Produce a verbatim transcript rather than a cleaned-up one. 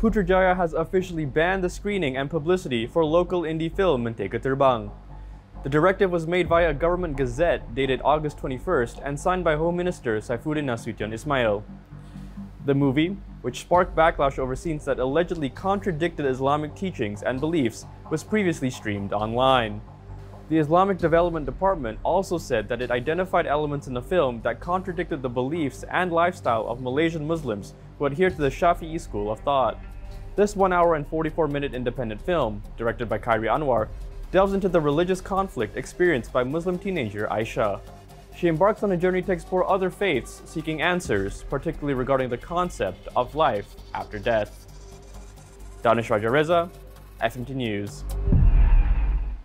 Putrajaya has officially banned the screening and publicity for local indie film Mentega Terbang. The directive was made via a government gazette dated August twenty-first and signed by Home Minister Saifuddin Nasution Ismail. The movie, which sparked backlash over scenes that allegedly contradicted Islamic teachings and beliefs, was previously streamed online. The Islamic Development Department also said that it identified elements in the film that contradicted the beliefs and lifestyle of Malaysian Muslims who adhere to the Shafi'i school of thought. This one hour and forty-four minute independent film, directed by Khairi Anwar, delves into the religious conflict experienced by Muslim teenager Aisha. She embarks on a journey to explore other faiths, seeking answers, particularly regarding the concept of life after death. Danish Raja Reza, F M T News.